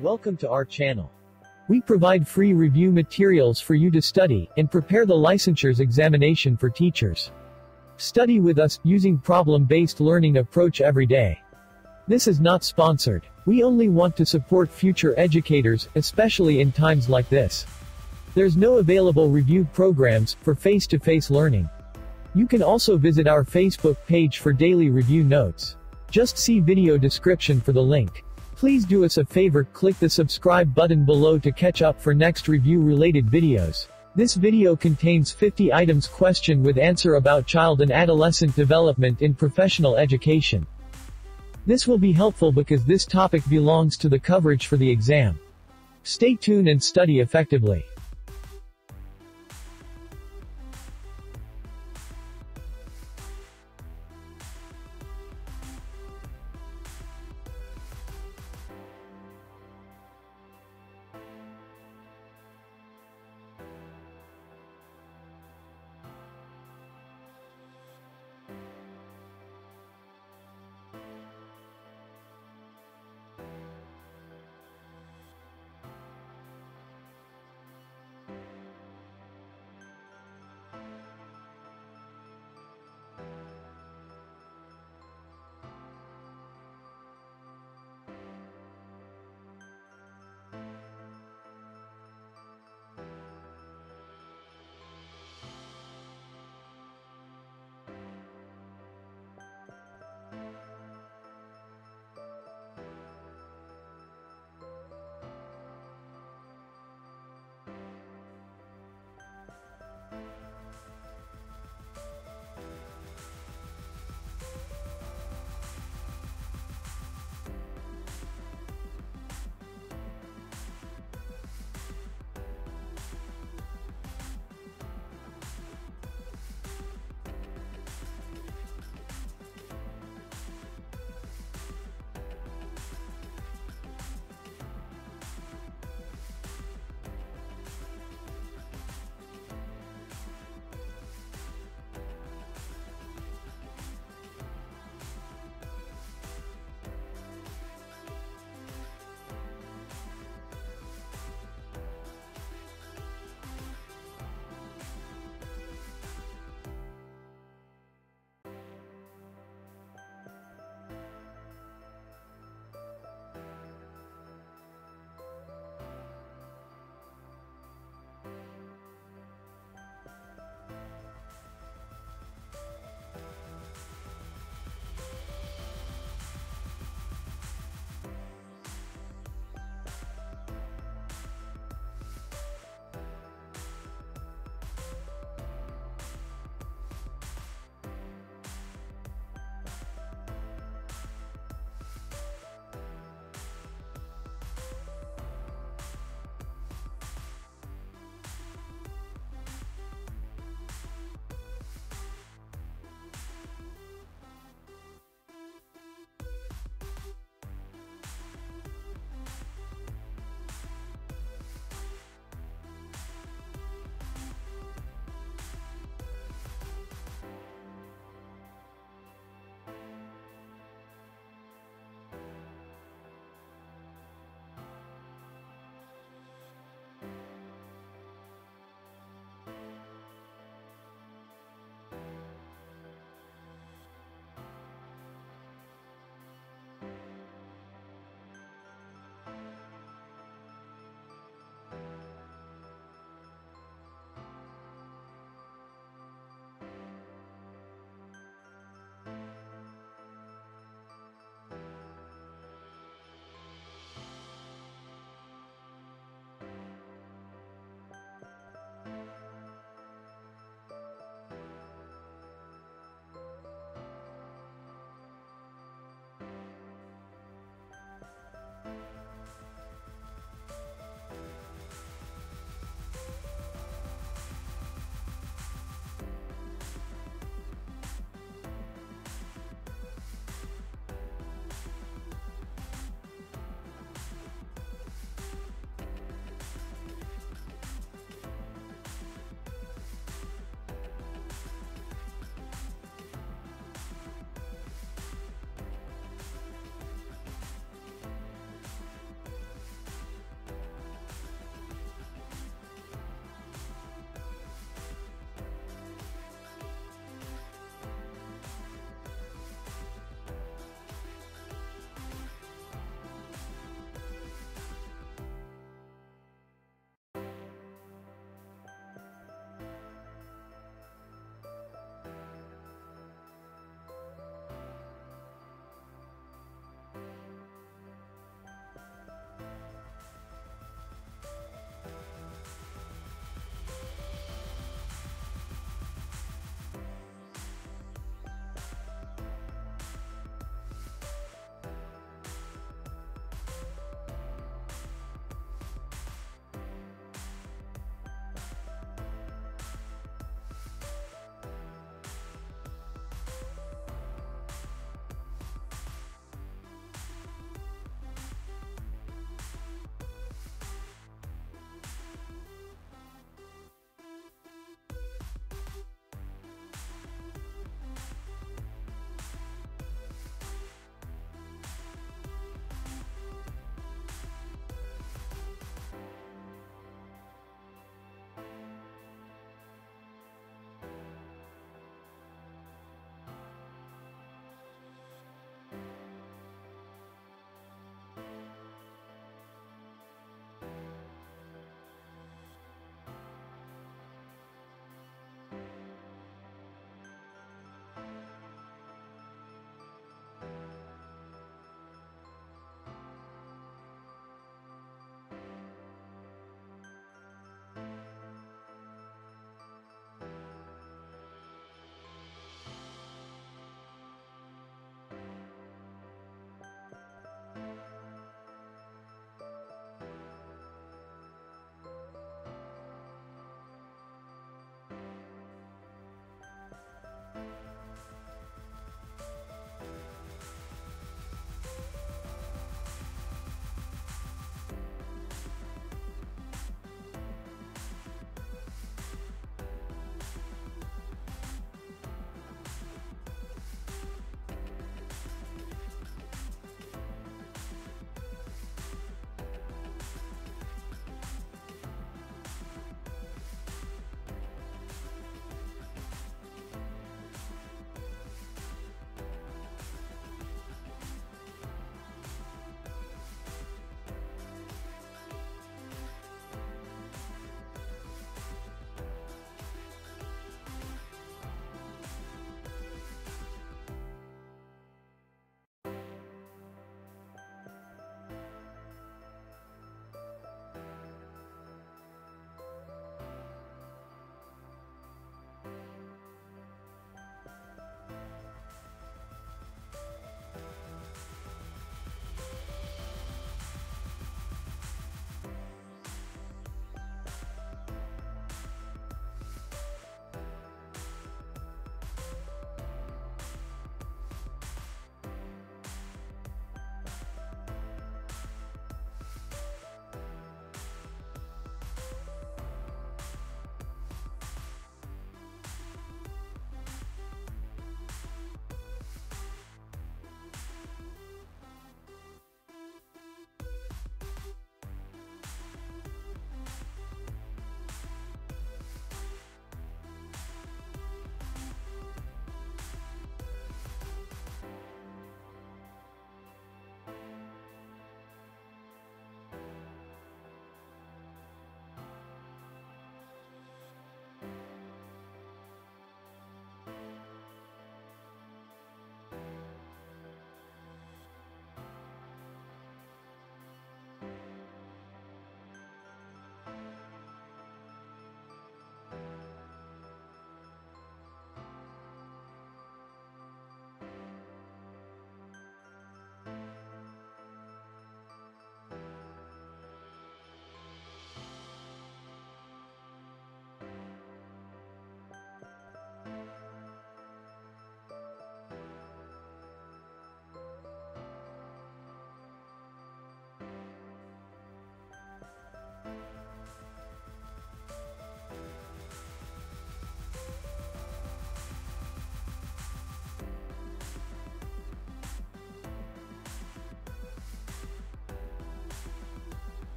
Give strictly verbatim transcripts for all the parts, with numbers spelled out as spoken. Welcome to our channel. We provide free review materials for you to study and prepare the licensures examination for teachers. Study with us using problem-based learning approach every day. This is not sponsored. We only want to support future educators, especially in times like this. There's no available review programs for face-to-face learning. You can also visit our Facebook page for daily review notes. Just see video description for the link. Please do us a favor, click the subscribe button below to catch up for next review-related videos. This video contains fifty items question with answer about child and adolescent development in professional education. This will be helpful because this topic belongs to the coverage for the exam. Stay tuned and study effectively.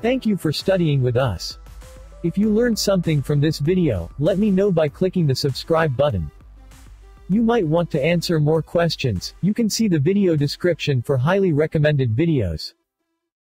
Thank you for studying with us. If you learned something from this video, let me know by clicking the subscribe button. You might want to answer more questions. You can see the video description for highly recommended videos.